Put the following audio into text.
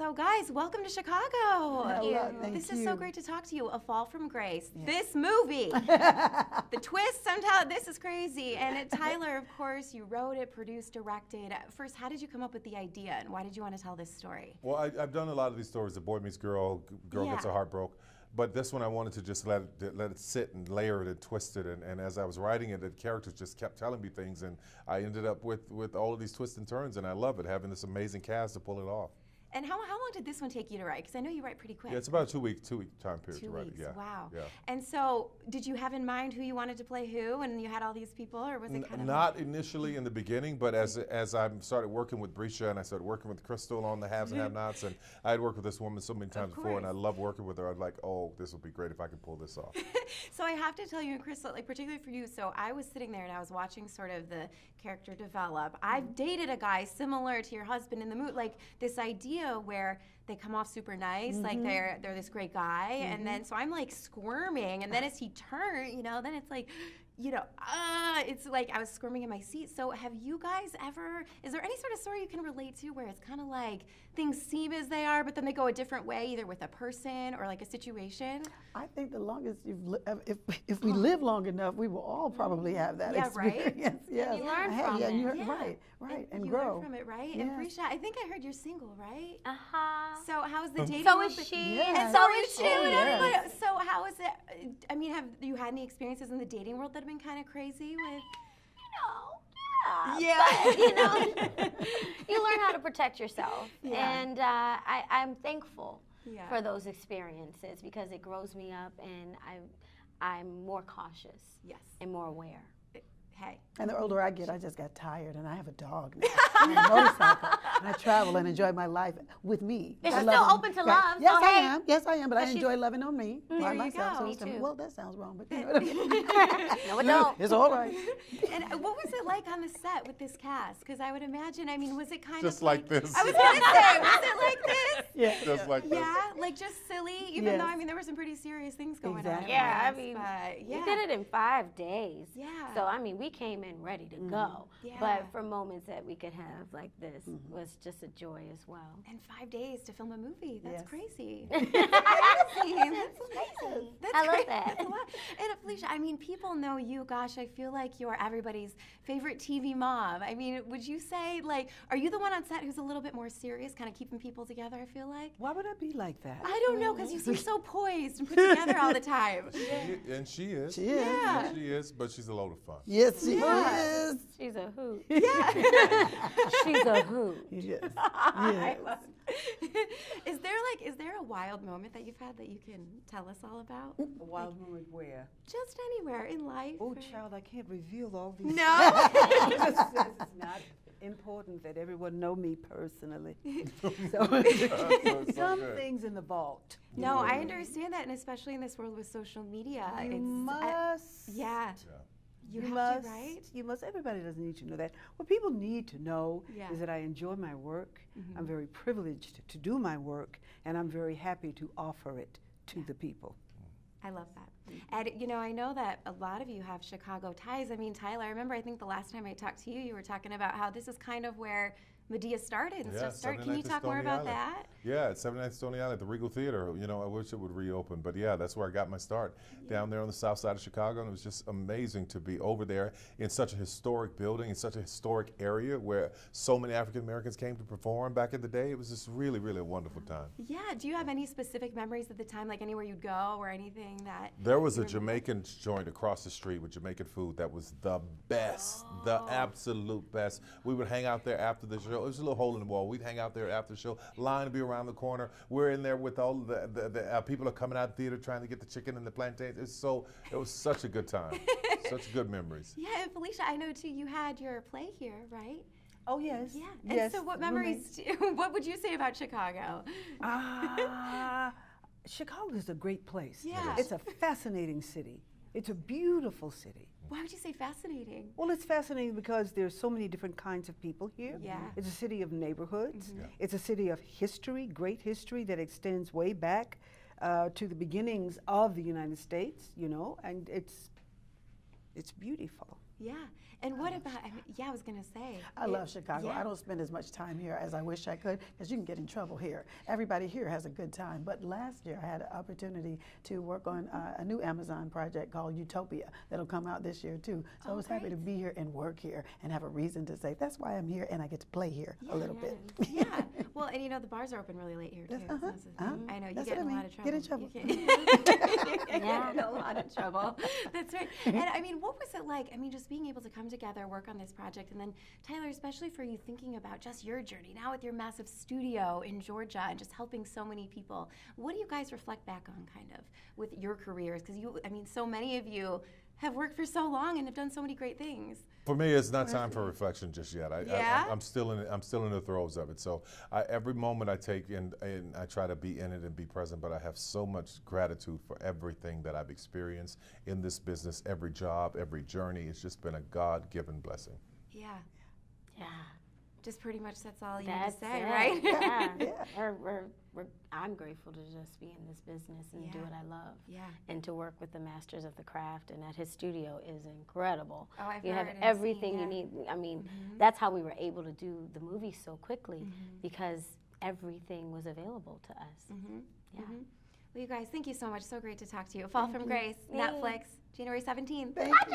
So guys, welcome to Chicago. Thank you. This is so great to talk to you. A Fall from Grace. Yes. This movie, the twist somehow, this is crazy. And Tyler, of course, you wrote it, produced, directed. First, how did you come up with the idea and why did you want to tell this story? Well, I've done a lot of these stories. The Boy Meets Girl, Girl Gets Her Heart Broke. But this one I wanted to just let it sit and layer it and twist it. And as I was writing it, the characters just kept telling me things. And I ended up with all of these twists and turns. And I love it, having this amazing cast to pull it off. And how long did this one take you to write? Because I know you write pretty quick. Yeah, it's about a two-week time period to write it. Yeah. Wow. Yeah. And so did you have in mind who you wanted to play who, and you had all these people, or was it kind of... Not initially in the beginning, but as I started working with Bresha, and I started working with Crystal on the haves and have-nots, and I had worked with this woman so many times before, and I love working with her. I was like, oh, this would be great if I could pull this off. So I have to tell you, and Crystal, like particularly for you, so I was sitting there and I was watching sort of the character develop. I've dated a guy similar to your husband in the movie, like this idea where they come off super nice, like they're this great guy, and then so I'm like squirming, and then as he turns, you know, then it's like, you know, it's like I was squirming in my seat. So have you guys ever, is there any sort of story you can relate to where it's kind of like things seem as they are, but then they go a different way, either with a person or like a situation? I think the longest, if we live long enough, we will all probably have that experience. Yeah, right? Yes. And you learn from it. Yeah. Right, and you grow. You learn from it, right? Yes. And Bresha, I think I heard you're single, right? Uh-huh. So how's the dating? So is she. Yes. And so is she. Oh, yes. So how is it, I mean, have you had any experiences in the dating world that have been kind of crazy with, you know, but, you know, you learn how to protect yourself, and I'm thankful for those experiences because it grows me up, and I'm more cautious, and more aware. And the older I get, I just got tired, and I have a dog now. And a motorcycle, and I travel and enjoy my life with me. It's still open to love. Yes, I am. Yes, I am. But I enjoy loving on me by myself. So me too. Well, that sounds wrong, but you know what I mean. No, it don't. It's all right. And what was it like on the set with this cast? Because I would imagine, I mean, was it kind of just like this? I was going to say, was it like this? Yeah, just like this. Yeah, like just silly. Even though I mean, there were some pretty serious things going on. Yeah, I mean, you did it in 5 days. Yeah. So I mean, we came in ready to go, but for moments that we could have like this was just a joy as well. And 5 days to film a movie, that's crazy. That's amazing. I love that. That's a lot. And Phylicia, I mean, people know you, gosh, I feel like you're everybody's favorite TV mom. I mean, would you say, like, are you the one on set who's a little bit more serious, kind of keeping people together, I feel like? Why would I be like that? I don't know, because you seem so poised and put together all the time. And she is. She is. Yeah. Yeah, she is, but she's a load of fun. Yes. She is. She's a hoot. Yeah. She's a hoot. Yes. Yes. I love it. Is there a wild moment that you've had that you can tell us all about? A wild moment where? Just anywhere in life. Oh, child, I can't reveal all these. No. It's not important that everyone know me personally. Some things in the vault. No, I understand that, and especially in this world with social media, you must. You must. Everybody doesn't need to know that. What people need to know is that I enjoy my work. I'm very privileged to do my work, and I'm very happy to offer it to the people. I love that. And, you know, I know that a lot of you have Chicago ties. I mean, Tyler, I remember, I think the last time I talked to you, you were talking about how this is kind of where Madea started. And can you talk more about that? Yeah, at 79th Stony Island, the Regal Theater. You know, I wish it would reopen, but yeah, that's where I got my start, down there on the south side of Chicago, and it was just amazing to be over there in such a historic building, in such a historic area where so many African Americans came to perform back in the day. It was just really, really a wonderful time. Yeah, do you have any specific memories at the time, like anywhere you'd go or anything that... There was a Jamaican joint across the street with Jamaican food that was the best, the absolute best. We would hang out there after the show. It was a little hole in the wall. We'd hang out there after the show. Line would be around the corner. We're in there with all the people are coming out of the theater trying to get the chicken and the plantains. It was such a good time. Such good memories. Yeah, and Phylicia, I know too, you had your play here, right? Oh, yes. Yeah. And so what memories, what would you say about Chicago? Chicago is a great place. Yeah. It's a fascinating city. It's a beautiful city. Why would you say fascinating? Well, it's fascinating because there's so many different kinds of people here. Yeah. It's a city of neighborhoods. It's a city of history, great history that extends way back to the beginnings of the United States, you know, and it's beautiful. Yeah. And what about, I mean, yeah, I was going to say. I love Chicago. Yeah. I don't spend as much time here as I wish I could, because you can get in trouble here. Everybody here has a good time. But last year I had an opportunity to work on a new Amazon project called Utopia that'll come out this year too. So I was happy to be here and work here and have a reason to say, that's why I'm here and I get to play here a little bit. Yeah. Well, and you know, the bars are open really late here too. I know, you get in a lot of trouble. Get in trouble. You get in a lot of trouble. That's right. And I mean, what was it like? I mean, just being able to come together, work on this project, and then Tyler, especially for you thinking about just your journey now with your massive studio in Georgia and just helping so many people. What do you guys reflect back on kind of with your careers? Because you, I mean, so many of you have worked for so long and have done so many great things. For me, it's not time for reflection just yet. I'm still in the throes of it. So every moment I take and I try to be in it and be present, but I have so much gratitude for everything that I've experienced in this business, every job, every journey. It's just been a God-given blessing. Yeah. Yeah. Just pretty much that's all you need to say, right? Yeah. Yeah. I'm grateful to just be in this business and do what I love. Yeah. And to work with the masters of the craft, and at his studio is incredible. Oh, I've heard everything you need. I mean, that's how we were able to do the movie so quickly, because everything was available to us. Yeah. Well, you guys, thank you so much. So great to talk to you. A Fall from Grace, Netflix, January 17th. Thank you.